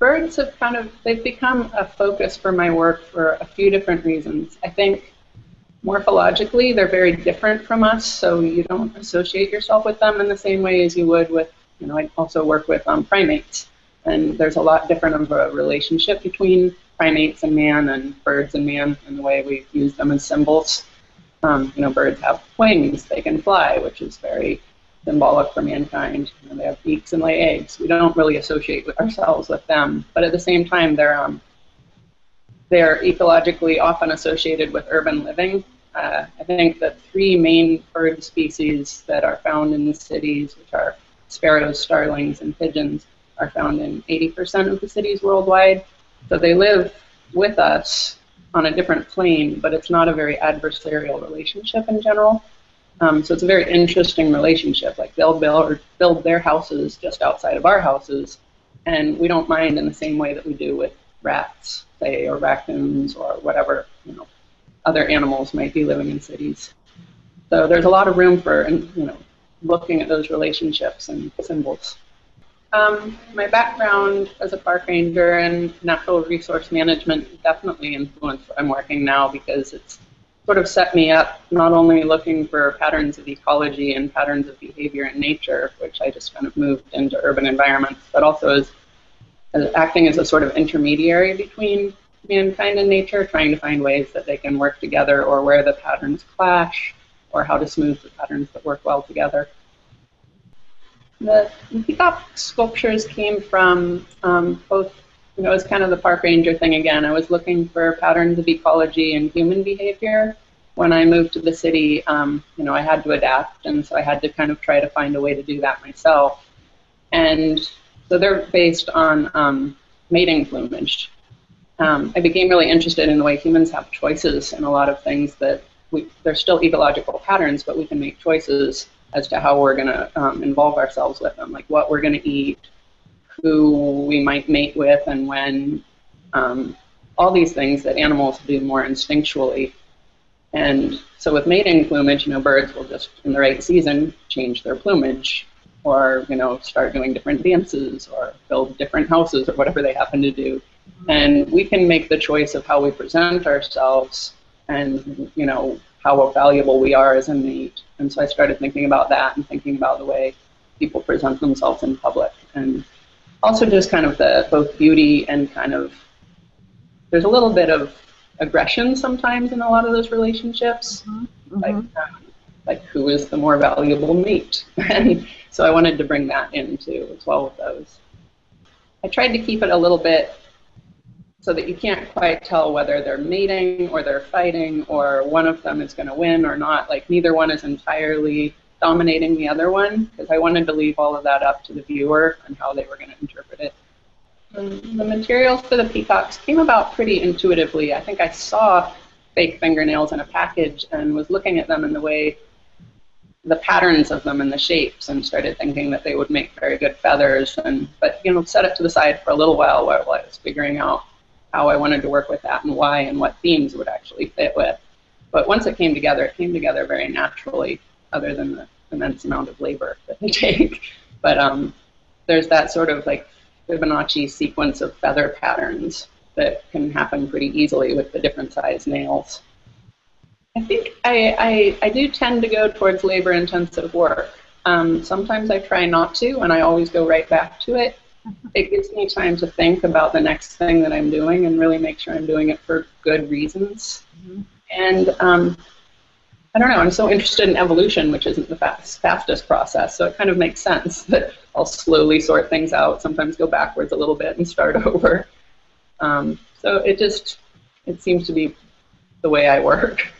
birds have kind of, they've become a focus for my work for a few different reasons. I think morphologically they're very different from us, so you don't associate yourself with them in the same way as you would with, you know, I also work with primates, and there's a lot different of a relationship between primates and man and birds and man and the way we use them as symbols. You know, birds have wings, they can fly, which is very symbolic for mankind. You know, they have beaks and lay eggs. We don't really associate ourselves with them, but at the same time they're ecologically often associated with urban living. I think the three main bird species that are found in the cities, which are sparrows, starlings, and pigeons, are found in 80% of the cities worldwide. So they live with us on a different plane, but it's not a very adversarial relationship in general. So it's a very interesting relationship. Like they'll build their houses just outside of our houses, and we don't mind in the same way that we do with rats, say, or raccoons, or whatever, you know, other animals might be living in cities. So there's a lot of room for, you know, looking at those relationships and symbols. My background as a park ranger and natural resource management definitely influenced what I'm working now, because it's sort of set me up not only looking for patterns of ecology and patterns of behavior in nature, which I just kind of moved into urban environments, but also as acting as a sort of intermediary between mankind and nature, trying to find ways that they can work together, or where the patterns clash, or how to smooth the patterns that work well together. The peacock sculptures came from both, you know, it was kind of the park ranger thing again. I was looking for patterns of ecology and human behavior. When I moved to the city, you know, I had to adapt, and so I had to kind of try to find a way to do that myself. And so they're based on mating plumage. I became really interested in the way humans have choices in a lot of things that they're still ecological patterns, but we can make choices as to how we're going to involve ourselves with them, like what we're going to eat, who we might mate with, and when, all these things that animals do more instinctually. And so with mating plumage, you know, birds will just, in the right season, change their plumage, or, you know, start doing different dances, or build different houses, or whatever they happen to do. And we can make the choice of how we present ourselves, and, you know, how valuable we are as a mate. And so I started thinking about that, and thinking about the way people present themselves in public, and also just kind of the both beauty and kind of, there's a little bit of aggression sometimes in a lot of those relationships, like who is the more valuable mate? And so I wanted to bring that in too, as well with those. I tried to keep it a little bit so that you can't quite tell whether they're mating or they're fighting, or one of them is going to win or not. Like neither one is entirely dominating the other one, because I wanted to leave all of that up to the viewer and how they were going to interpret it. The materials for the peacocks came about pretty intuitively. I think I saw fake fingernails in a package and was looking at them in the way, the patterns of them and the shapes, and started thinking that they would make very good feathers. But you know, set it to the side for a little while I was figuring out how I wanted to work with that and why and what themes would actually fit with. But once it came together very naturally, other than the immense amount of labor that they take. But there's that sort of like Fibonacci sequence of feather patterns that can happen pretty easily with the different size nails. I think I do tend to go towards labor-intensive work. Sometimes I try not to, and I always go right back to it. It gives me time to think about the next thing that I'm doing and really make sure I'm doing it for good reasons. And I don't know, I'm so interested in evolution, which isn't the fastest process, so it kind of makes sense that I'll slowly sort things out, sometimes go backwards a little bit and start over. So it seems to be the way I work.